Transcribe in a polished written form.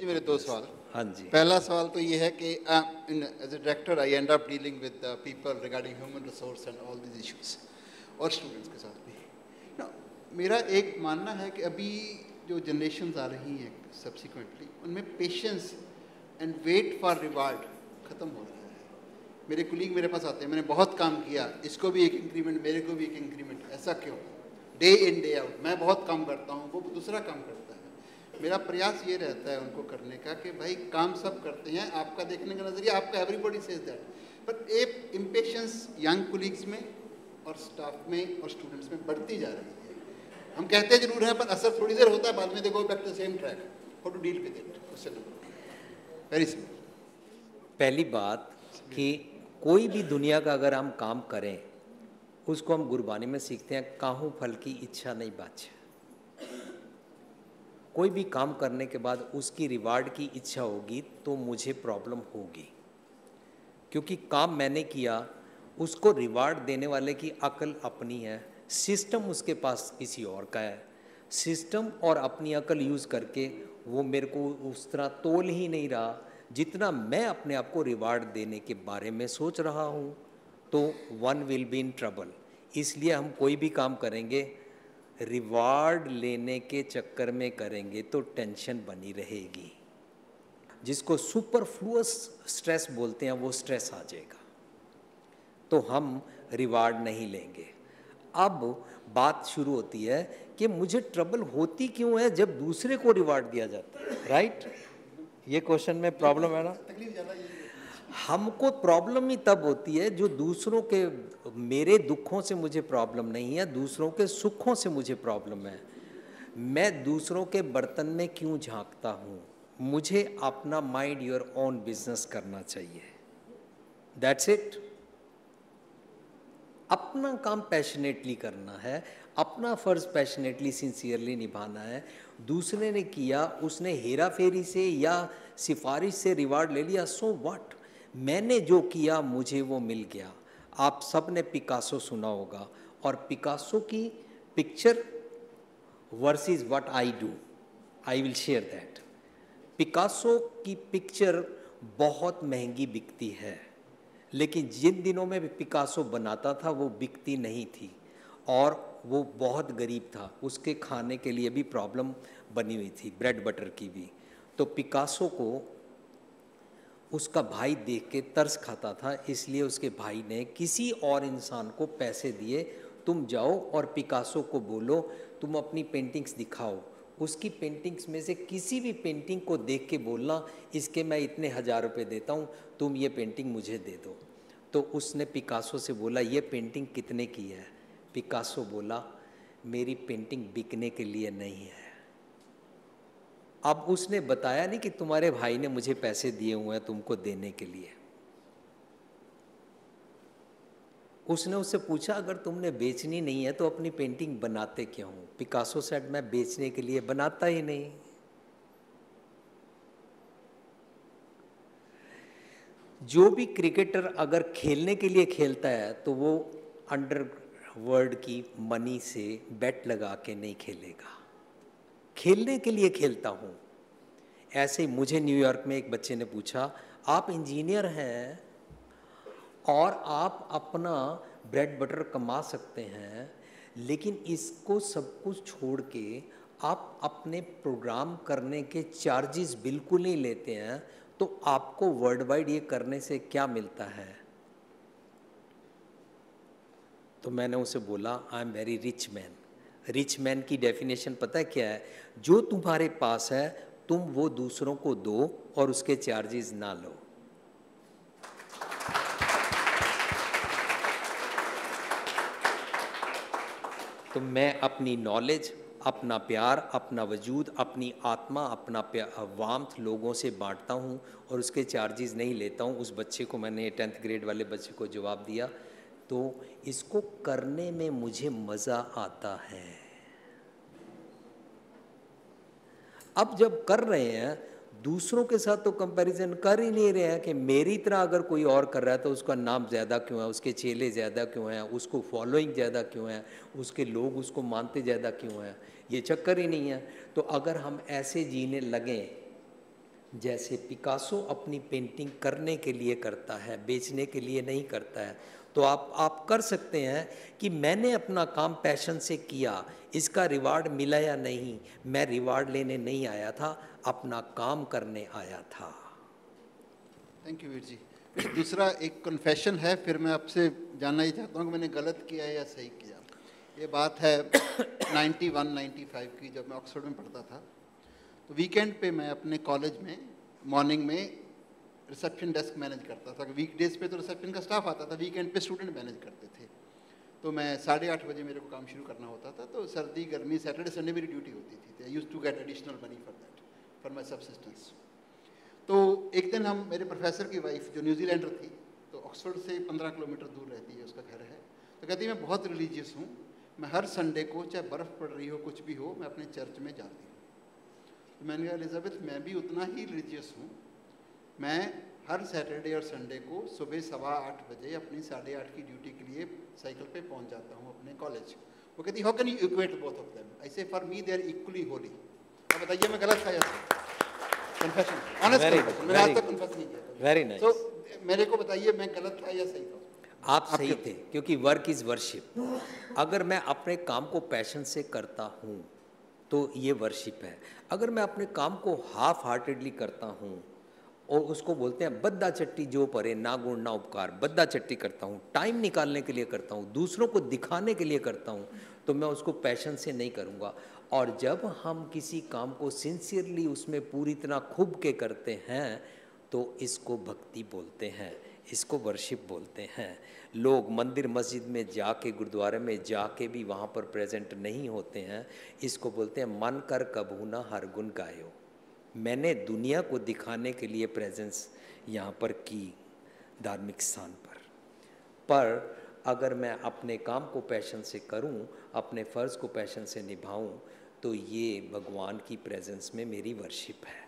जी मेरे दो सवाल। हाँ जी, पहला सवाल तो ये है कि as a director I end up dealing with people regarding human resource and all this issues और स्टूडेंट्स के साथ भी ना, मेरा एक मानना है कि अभी जो जनरेशन्स आ रही हैं सब्सिक्वेंटली उनमें patience and wait for reward ख़त्म हो रहा है। मेरे कुलीग मेरे पास आते हैं, मैंने बहुत काम किया, इसको भी एक इंक्रीमेंट, मेरे को भी एक इंक्रीमेंट, ऐसा क्यों? डे इन डे आउट मैं बहुत काम करता हूँ, वो दूसरा काम करता है। मेरा प्रयास ये रहता है उनको करने का कि भाई काम सब करते हैं, आपका देखने का नज़रिया, आपका एवरीबॉडी सेज दैट, बट एक इम्पेशेंस यंग कुलीग्स में और स्टाफ में और स्टूडेंट्स में बढ़ती जा रही है। हम कहते जरूर हैं पर असर थोड़ी देर होता है, बाद में देखो back to same track, how to deal with it, question very simple. पहली बात कि कोई भी दुनिया का अगर हम काम करें उसको हम गुरबानी में सीखते हैं, काहू फल की इच्छा नहीं बाछा। कोई भी काम करने के बाद उसकी रिवार्ड की इच्छा होगी तो मुझे प्रॉब्लम होगी, क्योंकि काम मैंने किया उसको रिवार्ड देने वाले की अकल अपनी है, सिस्टम उसके पास किसी और का है। सिस्टम और अपनी अकल यूज़ करके वो मेरे को उस तरह तोल ही नहीं रहा जितना मैं अपने आप को रिवार्ड देने के बारे में सोच रहा हूँ, तो one will be in trouble. इसलिए हम कोई भी काम करेंगे रिवार्ड लेने के चक्कर में करेंगे तो टेंशन बनी रहेगी, जिसको सुपरफ्लुअस स्ट्रेस बोलते हैं, वो स्ट्रेस आ जाएगा, तो हम रिवार्ड नहीं लेंगे। अब बात शुरू होती है कि मुझे ट्रबल होती क्यों है जब दूसरे को रिवार्ड दिया जाता है, राइट? ये क्वेश्चन में प्रॉब्लम है ना, तकलीफ ज़्यादा। हमको प्रॉब्लम ही तब होती है जो दूसरों के, मेरे दुखों से मुझे प्रॉब्लम नहीं है, दूसरों के सुखों से मुझे प्रॉब्लम है। मैं दूसरों के बर्तन में क्यों झांकता हूँ? मुझे अपना माइंड योर ओन बिजनेस करना चाहिए, दैट्स इट। अपना काम पैशनेटली करना है, अपना फ़र्ज पैशनेटली सिंसियरली निभाना है। दूसरे ने किया, उसने हेरा फेरी से या सिफारिश से रिवार्ड ले लिया, सो व्हाट। मैंने जो किया मुझे वो मिल गया। आप सब ने पिकासो सुना होगा, और पिकासो की picture versus what I do, I will share that. Picasso की पिक्चर बहुत महंगी बिकती है, लेकिन जिन दिनों में पिकासो बनाता था वो बिकती नहीं थी, और वो बहुत गरीब था, उसके खाने के लिए भी प्रॉब्लम बनी हुई थी, ब्रेड बटर की भी। तो पिकासो को उसका भाई देख के तरस खाता था, इसलिए उसके भाई ने किसी और इंसान को पैसे दिए, तुम जाओ और पिकासो को बोलो तुम अपनी पेंटिंग्स दिखाओ, उसकी पेंटिंग्स में से किसी भी पेंटिंग को देख के बोलना इसके मैं इतने हज़ार रुपये देता हूँ, तुम ये पेंटिंग मुझे दे दो। तो उसने पिकासो से बोला ये पेंटिंग कितने की है? पिकासो बोला मेरी पेंटिंग बिकने के लिए नहीं है। अब उसने बताया नहीं कि तुम्हारे भाई ने मुझे पैसे दिए हुए हैं तुमको देने के लिए। उसने उससे पूछा अगर तुमने बेचनी नहीं है तो अपनी पेंटिंग बनाते क्यों? पिकासो सेड मैं बेचने के लिए बनाता ही नहीं। जो भी क्रिकेटर अगर खेलने के लिए खेलता है तो वो अंडरवर्ल्ड की मनी से बेट लगा के नहीं खेलेगा, खेलने के लिए खेलता हूँ। ऐसे ही मुझे न्यूयॉर्क में एक बच्चे ने पूछा आप इंजीनियर हैं और आप अपना ब्रेड बटर कमा सकते हैं, लेकिन इसको सब कुछ छोड़ के आप अपने प्रोग्राम करने के चार्जेस बिल्कुल नहीं लेते हैं, तो आपको वर्ल्ड वाइड ये करने से क्या मिलता है? तो मैंने उसे बोला I am very rich man. Rich man की डेफिनेशन पता है क्या है? जो तुम्हारे पास है तुम वो दूसरों को दो और उसके चार्जेस ना लो। तो मैं अपनी नॉलेज, अपना प्यार, अपना वजूद, अपनी आत्मा, अपना वार्मथ लोगों से बांटता हूँ और उसके चार्जेस नहीं लेता हूँ। उस बच्चे को मैंने 10th ग्रेड वाले बच्चे को जवाब दिया, तो इसको करने में मुझे मज़ा आता है। अब जब कर रहे हैं दूसरों के साथ तो कंपैरिजन कर ही नहीं रहे हैं कि मेरी तरह अगर कोई और कर रहा है तो उसका नाम ज़्यादा क्यों है, उसके चेले ज़्यादा क्यों हैं, उसको फॉलोइंग ज़्यादा क्यों है, उसके लोग उसको मानते ज़्यादा क्यों हैं, ये चक्कर ही नहीं है। तो अगर हम ऐसे जीने लगें जैसे पिकासो अपनी पेंटिंग करने के लिए करता है, बेचने के लिए नहीं करता है। तो आप कर सकते हैं कि मैंने अपना काम पैशन से किया, इसका रिवार्ड मिला या नहीं, मैं रिवार्ड लेने नहीं आया था, अपना काम करने आया था। Thank you Veer ji. दूसरा एक कन्फेशन है, फिर मैं आपसे जानना ही चाहता हूँ कि मैंने गलत किया या सही किया। ये बात है 91-95 की, जब मैं ऑक्सफोर्ड में पढ़ता था तो वीकेंड पे मैं अपने कॉलेज में मॉर्निंग में रिसेप्शन डेस्क मैनेज करता था। वीकडेज पे तो रिसेप्शन का स्टाफ आता था, वीकेंड पे स्टूडेंट मैनेज करते थे। तो मैं 8:30 बजे मेरे को काम शुरू करना होता था, तो सर्दी गर्मी सैटरडे संडे मेरी ड्यूटी होती थी। I use to get additional money for that, for my subsistence. तो एक दिन हम, मेरे प्रोफेसर की वाइफ जो न्यूजीलैंडर थी, तो ऑक्सफोर्ड से 15 किलोमीटर दूर रहती है, उसका घर है, तो कहती मैं बहुत रिलीजियस हूँ, मैं हर संडे को चाहे बर्फ़ पड़ रही हो कुछ भी हो मैं अपने चर्च में जाती हूँ। तो मैंने कहा एलिजाबेथ मैं भी उतना ही रिलीजियस हूँ, मैं हर सैटरडे और संडे को सुबह 8:15 बजे अपनी 8:30 की ड्यूटी के लिए साइकिल पे पहुँच जाता हूँ अपने कॉलेज। वो कहती how can you equate both of them, I say for me they are equally holy. अब बताइए मैं गलत था या कन्फेशन, ऑनेस्ट कन्फेशन, मैंने आज तक कन्फेस नहीं किया। Very nice. तो मेरे को बताइए मैं गलत था या सही था? आप सही थे, क्योंकि वर्क इज़ वर्शिप। अगर मैं अपने काम को पैशन से करता हूँ तो ये वर्शिप है। अगर मैं अपने काम को हाफ हार्टेडली करता हूँ, और उसको बोलते हैं बद्दा चट्टी जो परे ना गुण ना उपकार, बद्दा चट्टी करता हूँ, टाइम निकालने के लिए करता हूँ, दूसरों को दिखाने के लिए करता हूँ, तो मैं उसको पैशन से नहीं करूँगा। और जब हम किसी काम को सिंसियरली उसमें पूरी तरह खूब के करते हैं तो इसको भक्ति बोलते हैं, इसको वर्शिप बोलते हैं। लोग मंदिर मस्जिद में जाके, गुरुद्वारे में जाके भी वहाँ पर प्रेजेंट नहीं होते हैं, इसको बोलते हैं मन कर कभू ना हर गुण गायो। मैंने दुनिया को दिखाने के लिए प्रेजेंस यहाँ पर की धार्मिक स्थान पर अगर मैं अपने काम को पैशन से करूँ, अपने फ़र्ज़ को पैशन से निभाऊँ, तो ये भगवान की प्रेजेंस में मेरी वर्शिप है।